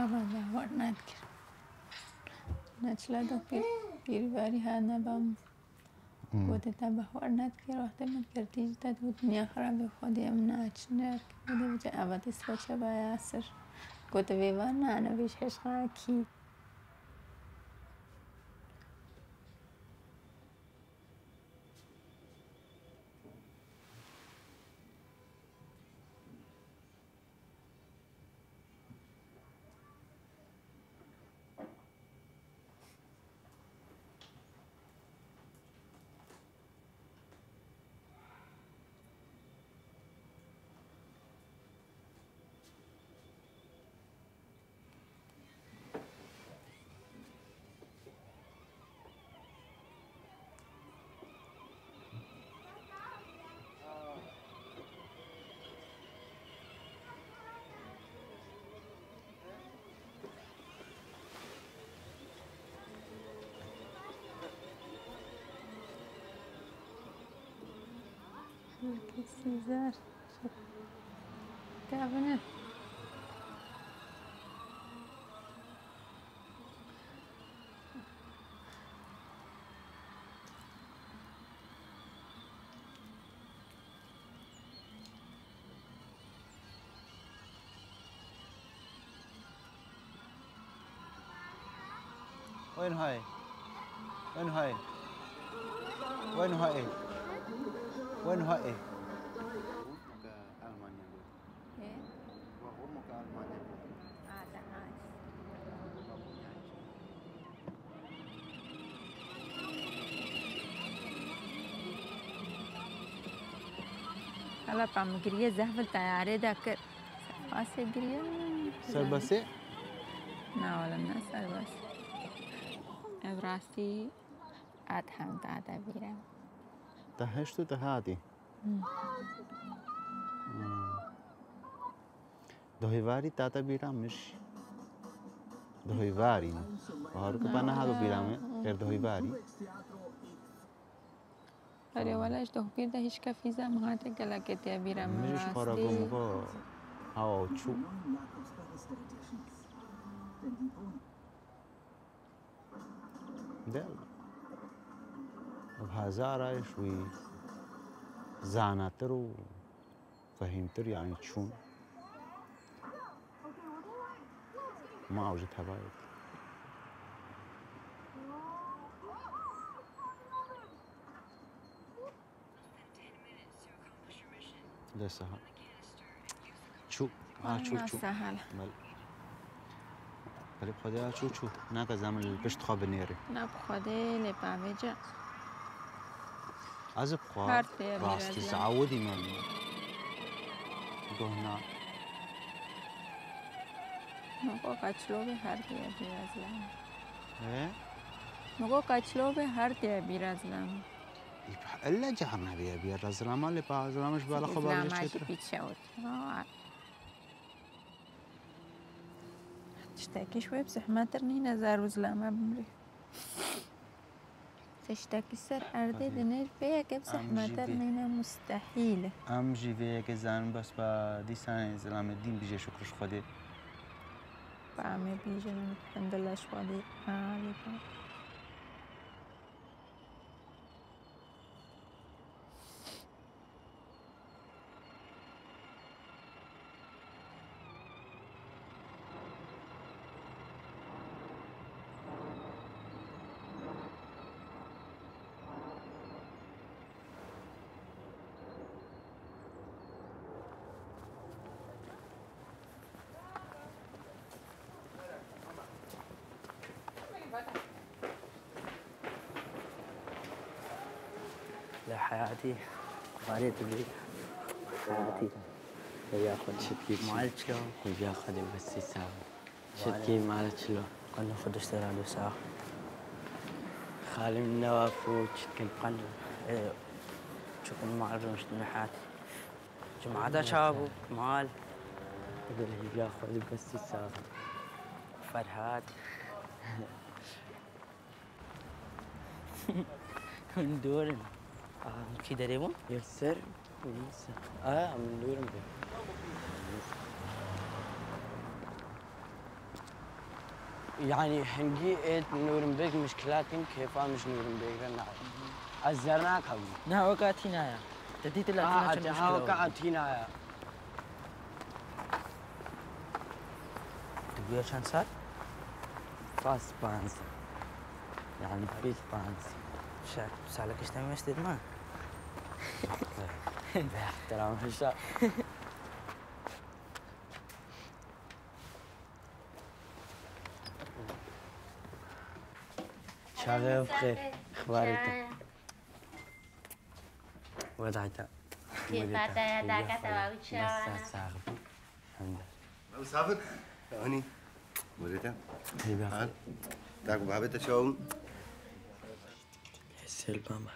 آباد بهور ندکر نشلا دو پیرواری ها نبام بوده تا بهور ندکر وقتی من کردی جدا دنیا خرابه خودیم ناچنر بوده بچه آبادی سپچه باید اثر گوته ویوار نه نویش هشگاه کی سيزار تعبنا وين هاي وين هاي وين هاي وين هاي لا طعم جريه زهفل تاع داك باسي جريه سرباسي لا ولا الناس سرباسي براسي اتهم تاع دابيره تهشتو تهادي دويواري تاع دابيره مش دويواري وهرك بنا هادو بيرامه غير دويواري اره ولاش تو پیر دهش کفیزه مغاته گلکتی بیرم مش خراگم گو او چو دل هزاره شوی زاناتر و فهمتر یعنی چون ما اوجه تبعید ده سهل شو شو شو سهل بل بخدا شو شو ناك زمن البشت خاب نيري نا بخدا لي باوجا از بخوا راستي تعودي من دهنا مگو کچلو به هر دیه بیرازلم مگو کچلو به هر دیه بیرازلم إلا جهرنا بيا بيا الرزرامة اللي بقى الرزرامة مش بقى خبر ليش كتير. بيتشاور. تشتكي شوي بزحمة ترني نزار وزلامة بمري. تشتكي سر أردي دنير فيها كبزحمة ترنينا مستحيلة. أم جي فيها كزان بس بدي سنة زلامة الدين بيجي شكرش خدي. بعمل بيجي الحمد لله شوادي عالي. حياتي قريت لي حياتي وياخذ شتكي مالك وياخذ بس يساوي شتكي مالك له قلنا خذ اشترى له ساعه خالي من نواف وشتكي مقلب شكون ما عرفش شنو حياتي جمعة شابو مال يقول لي ياخذ بس يساوي فرحات ندور Qui daremo? Yes sir. Yes. I'm doing good. يعني حنجيت نورنبرغ مشكلاتهم كيف مش نورنبرغ نعم عزرناك هم نعم وقعت هنا يا تديت لك نعم وقعت هنا يا تبغي عشان صار فاس بانس يعني بيت بانس شاك سالك ايش تعمل مش تدمع باحترام الشاك شغال بخير، اخبارك؟ وضعتها كيف هذا داك تبع وشانا؟ الحمد لله مسافر؟ هوني وليتها؟ طيب يا اخي داك بابتها شو؟ السلام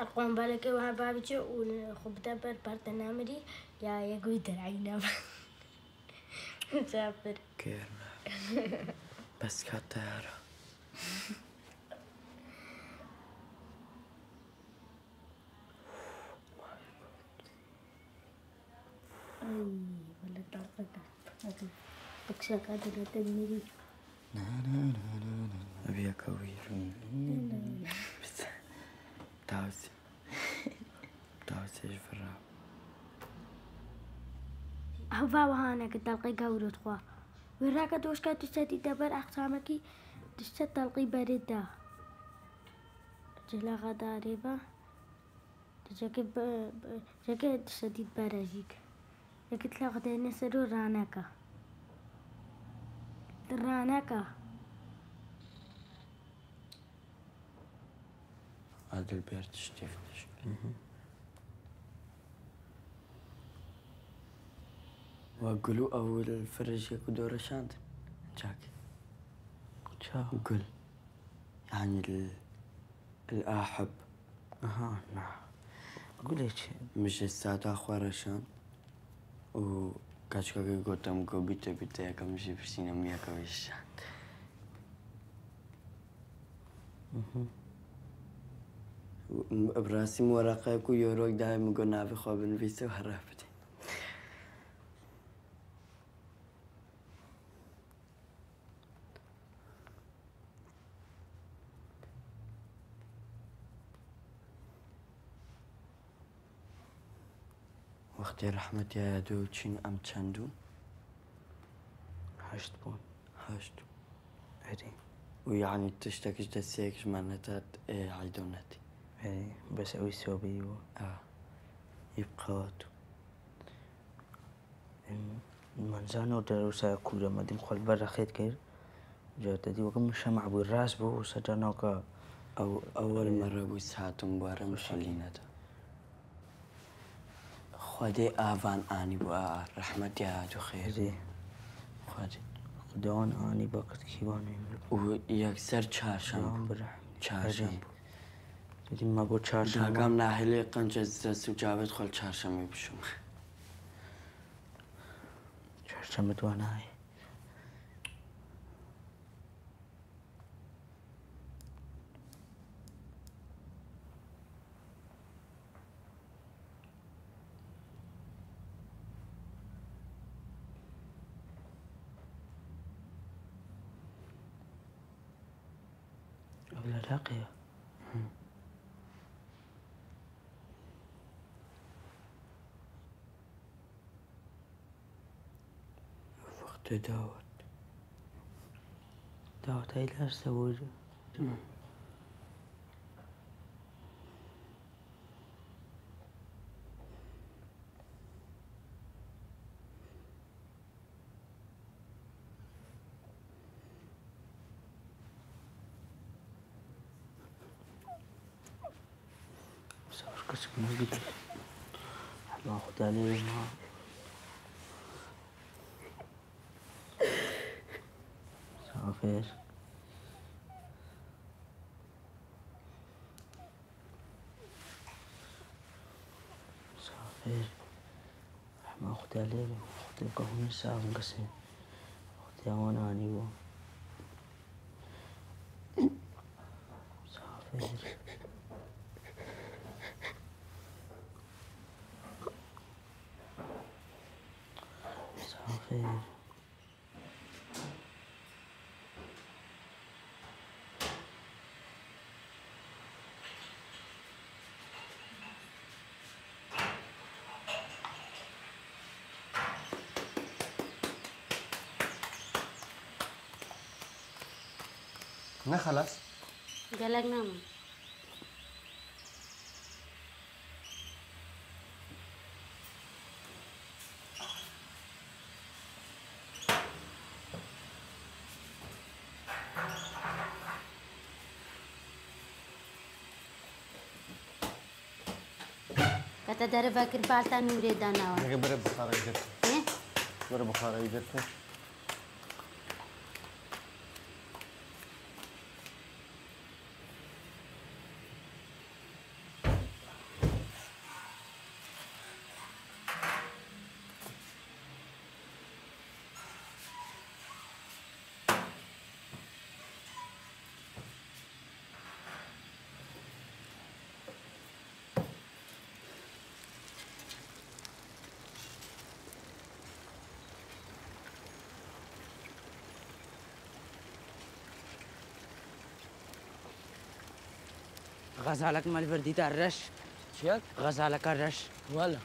أقوم بالك إيوها بابتها وخبتها برنامجي يا قويتها العينة مسافر كيرنا بس كالطيارة أبيك قوي بس تعوسي إيش برا هوا وهانا كتلقي قورو تخوا وراك توشكا تشتي دبر أختامكي تشتت تلقي باردة جلا غدا ريبا تجاكي تجاكي تشتت باراجيك لكن تلاقيت الناس رو رانكا رانكا هذا البيت تشتفتش وقلو أول فرجك ودور شاند جاكي قل يعني الأحب أها نعم أقول إيش مش الساعة أخوار شان و كاشكا كوتام كو بيتا بيتا يا كمشي بسينا ميا كويشان براسي موراقة كو يوروك دايما قلنا في خواب نفيسة وهرابتي وقتی رحمتی عادو چین ام چندو؟ 8 بون. 8. هری. و یعنی تشتکش دستیکش منتات عیدونتی. هری. بس اوی سوبیو. آه. یبقاتو. منزانو داروسای کوره مدیم خالب رخیت کرد. جات دی وقتی مشمع بی راس بو سجنا کا. اول مره بی ساعتم بارم شلینده. خدای آوان آنی با رحمتی آدو خیری خداوند آنی با کتیبانی او یکسر چهارشنبه دیدیم ما با چهارشنبه داغم نهیلی قنچ دست جوابت خال چهارشنبه بشم چهارشنبه تو نه راقية وقت دعوت هاي لا سووج Daniel Mark. Safer. Safer. ما أختي عليه أختي كهوني ساعة مقسم أختي أنا عني و. سافر. نه خلاص قالك نام كتدري باكر بالتا نوري دانا انا بري بخار يدك ايه بري بخار يدك غزالك مال البردي تاع الرش شياك غزالك الرش والله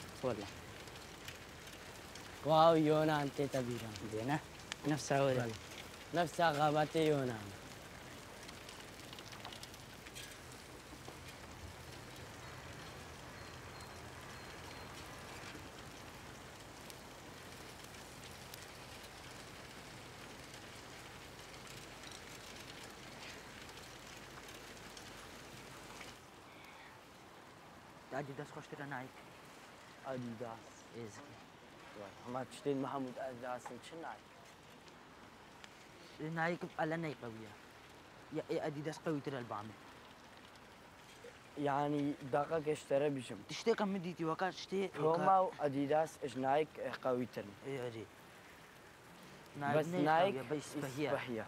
واو يونا انت تبيرا زينه نفسها ولد نفسها غابتي يونا أديداس خوش ترى نايك أديداس إزكي ما تشتين محمود أديداس إيش نايك نايك على نايك قوية يا أديداس قوي ترى البعمة يعني دقة كشترى بيشم تشتى كم ديتي وكا تشتى روما وأديداس إيش نايك قوي ترى إيه أدي بس نايك بس بحية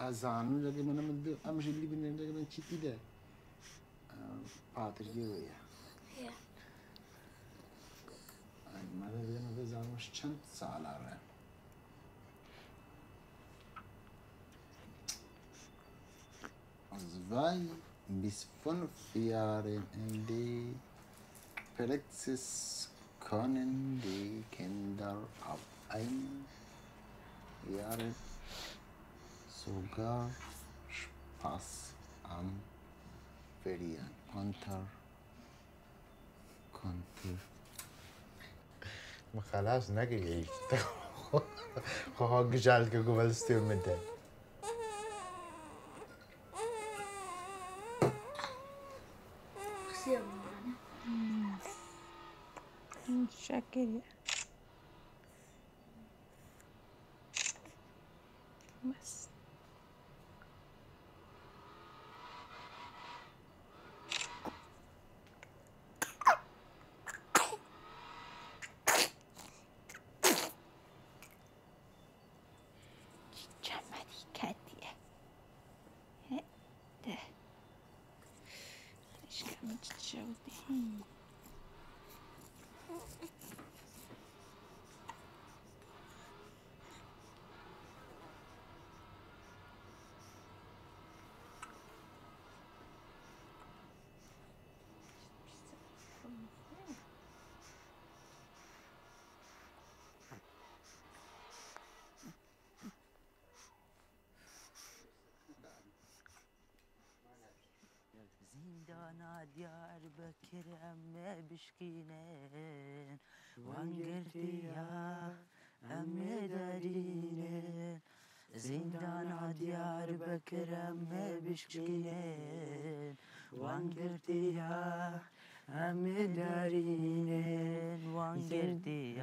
أزانو لكن أنا من أمشي اللي بيني لكن شتى ده باتر جويا. أنا ما ده أنا ده زانو شن سالاره. أزواي بيسفون فيارين عندي فلكسس كونن دي كندر أو أين يارين. Sogar Spaß am Verlieren. Konter. ما خلاص ناقل عيش. خو قجالك قبل ستير مدة. شاكرة. بس. زندانا ديار بكر أمي بشكينين وانقرتي يا أمي دارينين زندانا ديار بكر أمي بشكينين وانقرتي يا همه در اینه وانگردی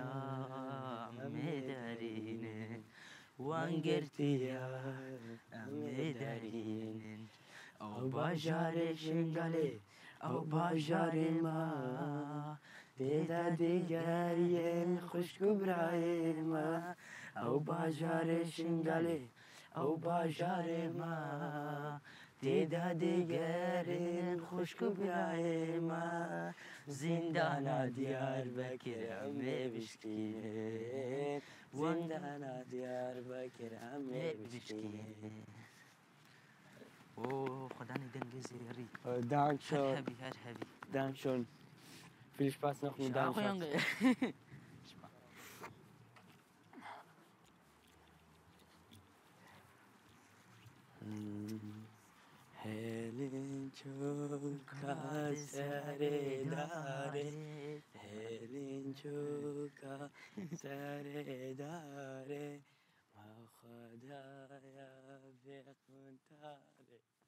همه در اینه وانگردی همه در اینه او بازار شنگالی او بازار ما دیده دیگری خوشک برای ما او بازار شنگالی او بازار ما دیده دیگری خوشک برای ما زندان دیار بکر همه بشکیه زندان دیار بکر همه بشکیه اوه خداني دنجزيري. دانشون. هرهبي هرهبي. دانشون. في الشباس نخمو دانشون. هلين چول کا سره داره هلين چول کا سره داره ما خدایا به خون تاره